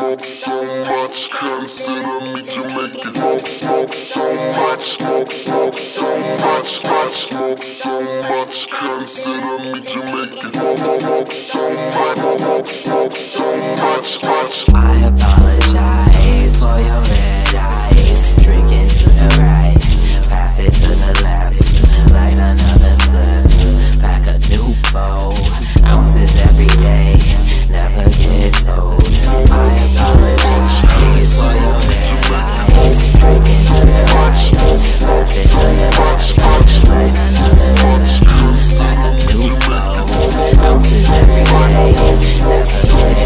smoke so much, consider me Jamaican. Smoke so much, smoke so much, smoke so much, consider me Jamaican. Smoke so much, smoke so much, I apologize for your red eyes. Drinking to the right, pass it to the left. Light another spliff, pack a new bowl. Ounces every day, never gets old. I apologize for your red eyes. Smoke so much, smoke so much, light another spliff, pack a new bowl. Ounces every day, never gets old.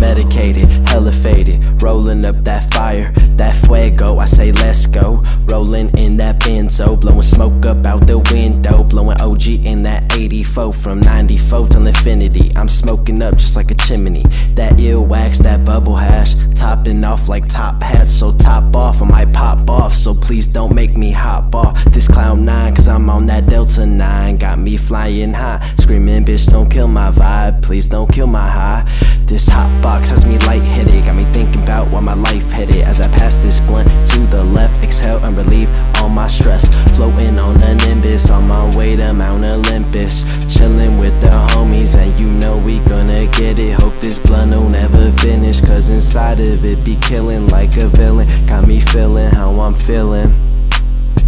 Medicated, hella faded, rolling up that fire, that fuego, I say let's go. Rolling in that benzo, blowing smoke up out the window, blowing OG in that 84 from 94 till infinity. I'm smoking up just like a chimney. That earwax, that bubble hash, topping off like top hats. So top off, I might pop off, so please don't make me hop off this clown 9, cause I'm on that Delta 9. Got me flying high, screaming bitch don't kill my vibe, please don't kill my high. This hot box has me lightheaded, got me thinking about where my life headed. As I pass this blunt to the left, exhale and relieve all my stress. Floating on a nimbus, on my way to Mount Olympus. Chilling with the homies and you know we gonna get it. Hope this blunt will never finish, cause inside of it be killing like a villain. Got me feeling how I'm feeling.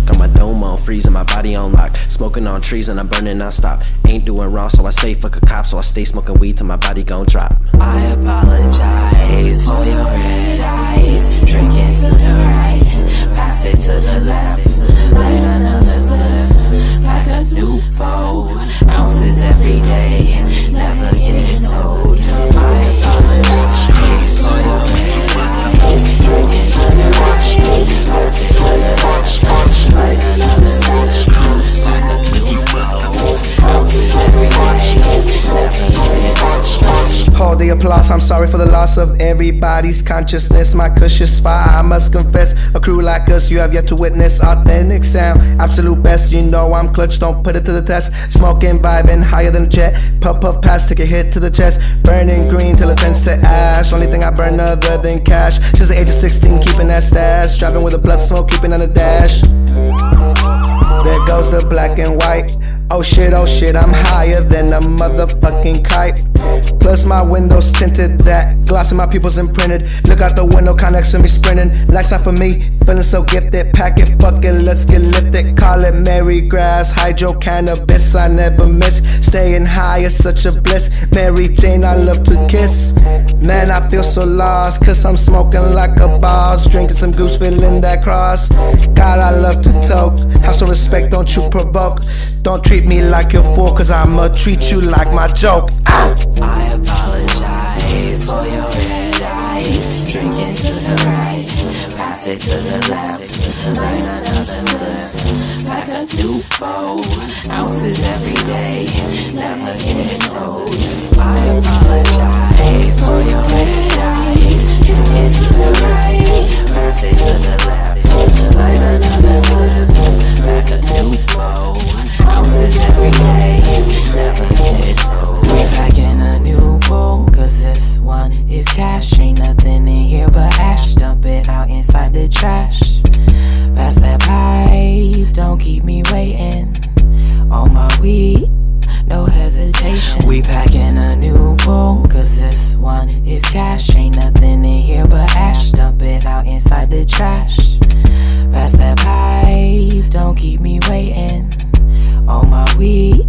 Got my dome on freeze and my body on lock. Smoking on trees and I'm burning non-stop. Ain't doing wrong so I say fuck a cop, so I stay smoking weed till my body gon' drop. I apologize for your red eyes. Drinking to the right, pass it to the left. Light another spliff, pack a new bowl. Ounces every day, never gets old. I apologize for your red eyes. Drinking to the right, all the applause, I'm sorry for the loss of everybody's consciousness. My kush is fire, I must confess. A crew like us, you have yet to witness. Authentic sound, absolute best. You know I'm clutch, don't put it to the test. Smoking, vibing, higher than a jet. Puff, puff, pass, take a hit to the chest. Burning green till it turns to ash. Only thing I burn other than cash. Since the age of 16, keeping that stash. Driving with a blood smoke, keeping on the dash. There goes the black and white. Oh shit, I'm higher than a motherfucking kite. Plus my windows tinted, that gloss in my pupils imprinted. Look out the window, Connex with me sprinting. Nice out for me, feeling so gifted. Pack it, fuck it, let's get lifted. Call it Mary Grass, hydro cannabis, I never miss. Staying high is such a bliss. Mary Jane, I love to kiss. Man, I feel so lost, cause I'm smoking like a boss. Drinking some goose, filling that cross. God, I love to talk. Have some respect, don't you provoke. Don't treat me like your fool, cause I'ma treat you like my joke. Ow! I apologize for your red eyes. Drinking to the right, pass it to the left. Light another spliff, pack a new bowl. Ounces every day, never gets old. I apologize for your red eyes. Drinking to the right, pass it to the left. Light another spliff, pack a new bowl. Ounces every day, never gets old. We packing a new bowl, cause this one is cash. Ain't nothing in here but ash, dump it out inside the trash. Pass that pipe, don't keep me waiting. All my weed, no hesitation. We packing a new bowl, cause this one is cash. Ain't nothing in here but ash, dump it out inside the trash. Pass that pipe, don't keep me waiting. All my weed,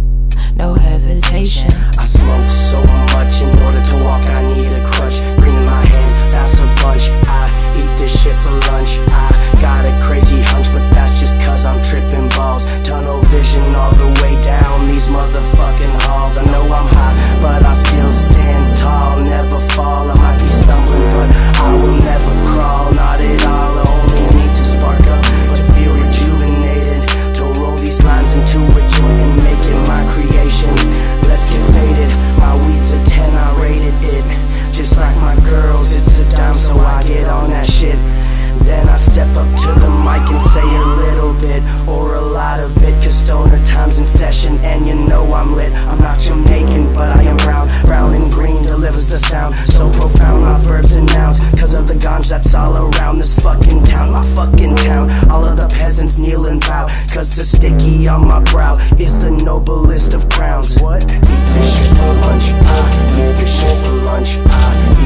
no hesitation. I smoke so much, in order to walk I need a crutch. Green in my hand, that's a bunch. I eat this shit for lunch. I got a crazy hunch, but that's just cause I'm tripping balls. Tunnel vision all the way down these motherfucking halls. I know I'm high, but I still stand tall. Never fall, I might be stumbling, but I will never crawl. Not at all, I only need to spark up, to feel rejuvenated, to roll these lines into a and making my creation. Let's get faded. My weed's a 10, I rated it. Just like my girls, it's a dime, so I get on that shit. Then I step up to the mic and say a little bit, or a lot of bit, cause stoner time's in session. And you know I'm lit, I'm not Jamaican, but I am brown. Brown and green delivers the sound, so profound. My verbs and all around this fucking town, my fucking town. All of the peasants kneel and bow, cause the sticky on my brow is the noblest of crowns. What? Eat this shit for lunch, I eat this shit for lunch, I